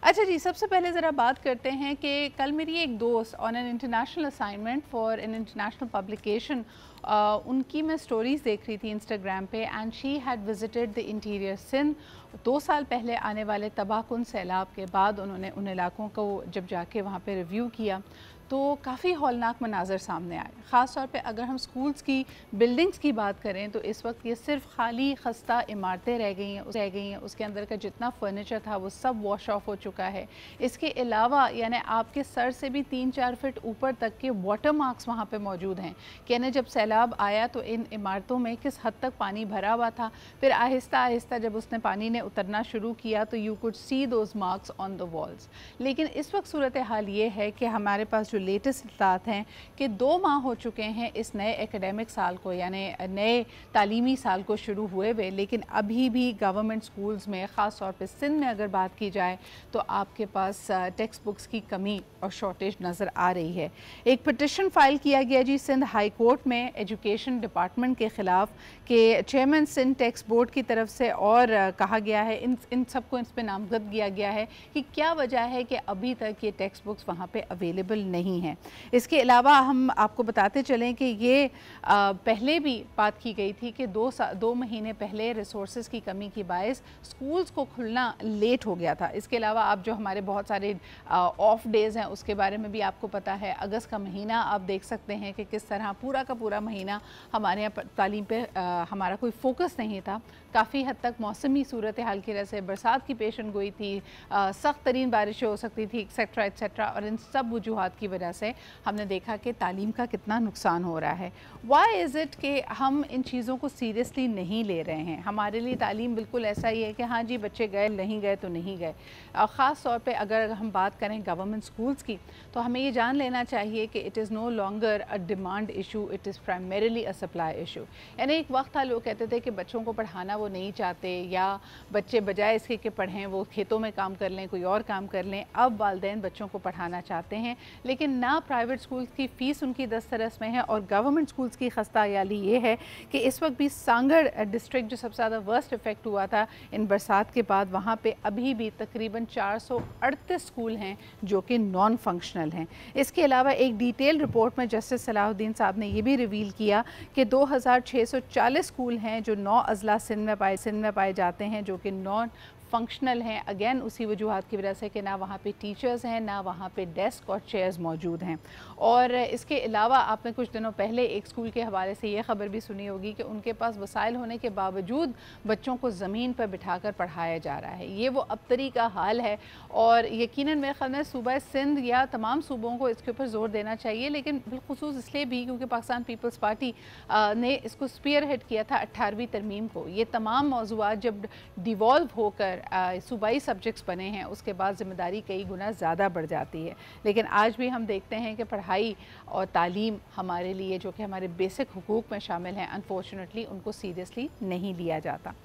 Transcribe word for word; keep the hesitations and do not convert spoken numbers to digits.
अच्छा जी, सबसे पहले ज़रा बात करते हैं कि कल मेरी एक दोस्त on an international assignment for an international publication, उनकी मैं स्टोरीज़ देख रही थी इंस्टाग्राम पे, and she had visited the interior Sindh. दो साल पहले आने वाले तबाहकुन सैलाब के बाद उन्होंने उन इलाकों को जब जाके वहाँ पे रिव्यू किया तो काफ़ी हौलनाक मनाजर सामने आए। ख़ास तौर पे अगर हम स्कूल्स की बिल्डिंग्स की बात करें तो इस वक्त ये सिर्फ खाली खस्ता इमारतें रह गई हैं रह गई हैं उसके अंदर का जितना फर्नीचर था वो सब वॉश ऑफ हो चुका है। इसके अलावा यानी आपके सर से भी तीन चार फिट ऊपर तक के वाटर मार्क्स वहाँ पे मौजूद हैं। यानी जब सैलाब आया तो इन इमारतों में किस हद तक पानी भरा हुआ था, फिर आहिस्ता आहिस्ता जब उसने पानी ने उतरना शुरू किया तो you could see those marks on the walls. लेकिन इस वक्त सूरत हाल ये है कि हमारे पास लेटेस्ट इत्तात हैं कि दो माह हो चुके हैं इस नए एकेडमिक साल को, यानी नए तालीमी साल को शुरू हुए हुए, लेकिन अभी भी गवर्नमेंट स्कूल्स में ख़ास तौर पे सिंध में अगर बात की जाए तो आपके पास टेक्स्ट बुक्स की कमी और शॉर्टेज नज़र आ रही है। एक पिटिशन फाइल किया गया जी सिंध हाई कोर्ट में एजुकेशन डिपार्टमेंट के ख़िलाफ़ के चेयरमैन सिंध टेक्स्ट बोर्ड की तरफ से, और कहा गया है इन इन सबको इस पर नामजद किया गया है कि क्या वजह है कि अभी तक ये टेक्स्ट बुक्स वहाँ पर अवेलेबल नहीं हैं। इसके अलावा हम आपको बताते चलें कि ये आ, पहले भी बात की गई थी कि दो दो महीने पहले रिसोर्सेज की कमी की बायस स्कूल्स को खुलना लेट हो गया था। इसके अलावा आप जो हमारे बहुत सारे ऑफ डेज़ हैं उसके बारे में भी आपको पता है। अगस्त का महीना आप देख सकते हैं कि किस तरह पूरा का पूरा महीना हमारे यहाँ तालीम पर हमारा कोई फोकस नहीं था। काफ़ी हद तक मौसमी सूरत हाल की वजह से बरसात की पेशन गोई थी, सख्त तरीन बारिश हो सकती थी, एक्सेट्रा एक्सेट्रा, और इन सब वजूहत की वजह से हमने देखा कि तालीम का कितना नुकसान हो रहा है। वाई इज़ इट कि हम इन चीज़ों को सीरियसली नहीं ले रहे हैं। हमारे लिए तालीम बिल्कुल ऐसा ही है कि हाँ जी बच्चे गए, नहीं गए तो नहीं गए। और ख़ास तौर पे अगर हम बात करें गवर्नमेंट स्कूल्स की तो हमें ये जान लेना चाहिए कि it is no longer a demand issue, it is primarily a supply issue. यानी एक वक्त था लोग कहते थे कि बच्चों को पढ़ाना वो नहीं चाहते, या बच्चे बजाय इसके कि पढ़ें वो खेतों में काम कर लें, कोई और काम कर लें। अब वालिदैन बच्चों को पढ़ाना चाहते हैं, लेकिन ना प्राइवेट स्कूल्स की फ़ीस उनकी दस्तरस में है। और गवर्नमेंट स्कूल्स की खस्ता हाली ये है कि इस वक्त भी सांगड़ डिस्ट्रिक्ट जो सबसे ज़्यादा वर्स्ट इफेक्ट हुआ था इन बरसात के बाद, वहाँ पे अभी भी तकरीबन चार सौ अड़तीस स्कूल हैं जो कि नॉन फंक्शनल हैं। इसके अलावा एक डिटेल रिपोर्ट में जस्टिस सलाहुद्दीन साहब ने ये भी रिवील किया कि दो हज़ार छः सौ चालीस स्कूल हैं जो नौ अजला सिंध में पाए सिंध में पाए जाते हैं जो कि नॉन फंक्शनल हैं। अगेन उसी वजूहात की वजह से कि ना वहाँ पे टीचर्स हैं, ना वहाँ पे डेस्क और चेयर्स मौजूद हैं। और इसके अलावा आपने कुछ दिनों पहले एक स्कूल के हवाले से ये ख़बर भी सुनी होगी कि उनके पास वसाइल होने के बावजूद बच्चों को ज़मीन पर बिठाकर पढ़ाया जा रहा है। ये वो अबतरी का हाल है, और यकीनन मेरे ख्याल में सूबा सिंध या तमाम सूबों को इसके ऊपर ज़ोर देना चाहिए, लेकिन बिलखुसूस इसलिए भी क्योंकि पाकिस्तान पीपल्स पार्टी ने इसको स्पीयर हेड किया था अट्ठारहवीं तरमीम को। ये तमाम मौजूद जब डिवॉल्व होकर सूबाई सब्जेक्ट्स बने हैं उसके बाद जिम्मेदारी कई गुना ज़्यादा बढ़ जाती है। लेकिन आज भी हम देखते हैं कि पढ़ाई और तालीम हमारे लिए जो कि हमारे बेसिक हुकूक में शामिल हैं, अनफॉर्चुनेटली उनको सीरियसली नहीं लिया जाता।